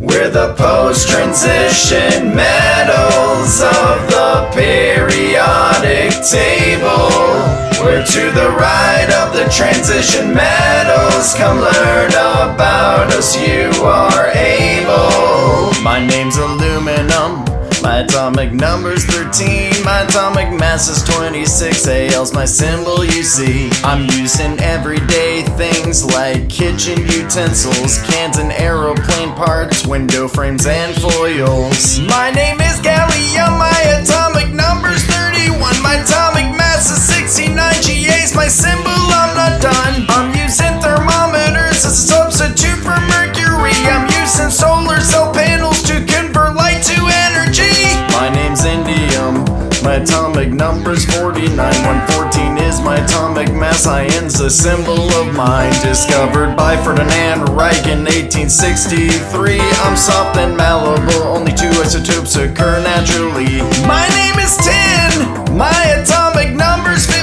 We're the post-transition metals of the periodic table. We're to the right of the transition metals. Come learn about us, you are able. My name's Aluminum. My atomic number's 13, my atomic mass is 26, AL's my symbol you see. I'm using everyday things like kitchen utensils, cans and aeroplane parts, window frames and foils. My name is Gallium, my atomic number's 31, my atomic mass is 69, GA's my symbol, I'm not done. I'm using thermometers as a substitute for mercury, I'm using solar cell panels to convert light to energy. My name's Indium, my atomic number's 49, 114 is my atomic mass, IN's a symbol of mine. Discovered by Ferdinand Reich in 1863, I'm soft and malleable, only two isotopes occur naturally. My name is Tin, my atomic number's 50,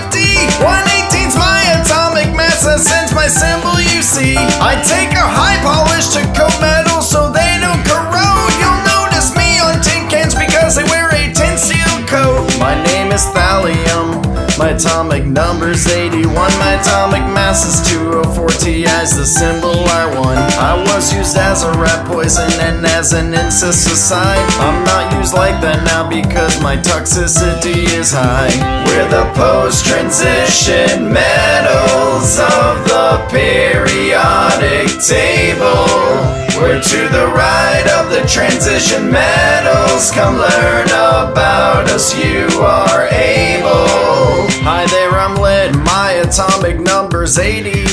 118's my atomic mass, IN's my symbol you see. I take a high polish to coat metals so they don't corrode, you'll notice me on tin cans because they wear a tin seal coat. My name is Thallium, my atomic number's 81, my atomic mass is 204, TI's the symbol I won. I was used as a rat poison and as an insecticide. I'm not used like that now because my toxicity is high. We're the post-transition metals of the periodic table. We're to the right of the transition metals. Come learn about us, you are able. Hi there, I'm Lead. My atomic number's 82.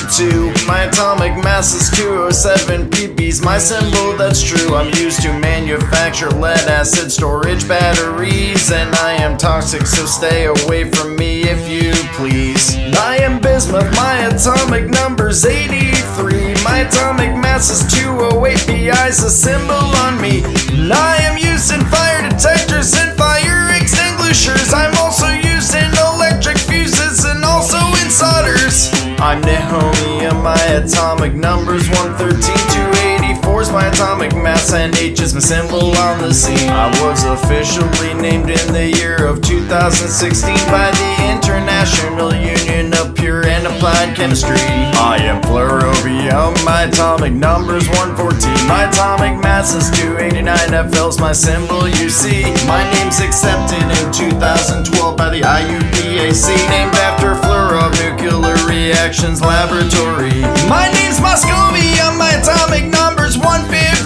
My atomic mass is 207 pp's. My symbol, that's true. I'm used to manufacture lead acid storage batteries, and I am toxic, so stay away from me if you please. I am bismuth. My atomic number's 83. My atomic mass is 208 pi's. A symbol on me. I am using fire detectors and fire extinguishers. I'm also using electric fuses and also in solders. I'm Nihonium. My atomic number's 113, 284's my atomic mass, and H is my symbol on the scene. I was officially named in the year of 2016 by the International Union of Pure and Applied Chemistry. I am Fluorobium. My atomic number's 114. My atomic mass is 289. FL's my symbol, you see. My name's accepted in 2012 by the IUPAC, named after Fluoronuclear Reactions Laboratory. My name's Moscovium. My atomic number's 115.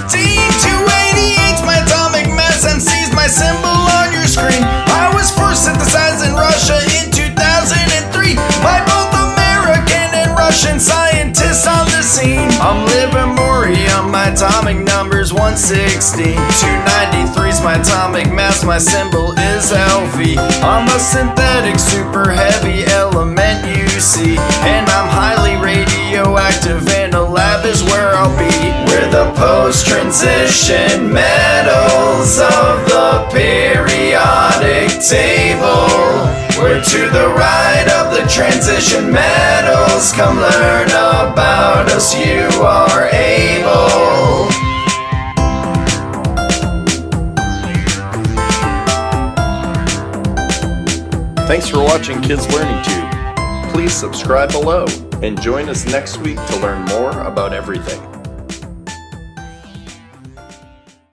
288's my atomic mass. MC's my symbol on your screen. I was first synthesized in Russia in 2003 by both American and Russian scientists on the scene. I'm Livermorium, my atomic number's 116, 293's my atomic mass, my symbol is LV. I'm a synthetic super heavy element you see, and I'm highly radioactive, and a lab is where I'll be. We're the post-transition metals of the periodic table. We're to the right of the transition metals. Come learn about us, you are able. Thanks for watching Kids Learning Tube. Please subscribe below and join us next week to learn more about everything.